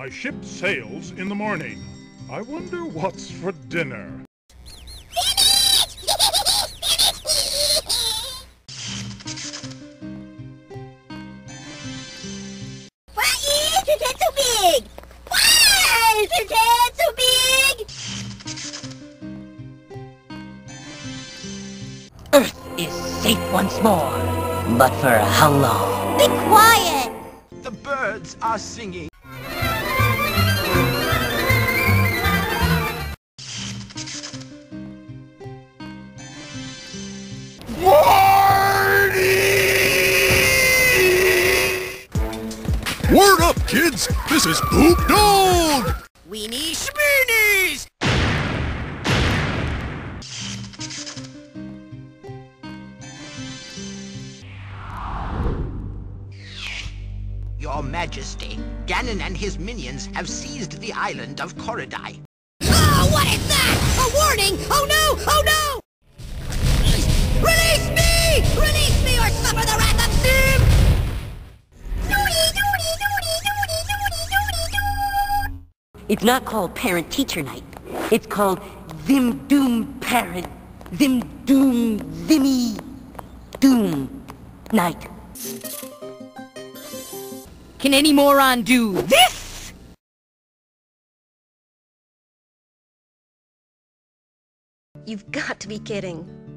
My ship sails in the morning. I wonder what's for dinner. Once more, but for how long? Be quiet! The birds are singing. Warning! Word up, kids! This is Poop Dog! Weenie Spoonies! Your Majesty, Ganon and his minions have seized the island of Koridai. Oh, what is that? A warning! Oh no! Oh no! Release me! Release me or suffer the wrath of doom! It's not called parent-teacher night. It's called Zim Doom Parent. Zim Doom Zimmy Doom Night. Can any moron do this? You've got to be kidding.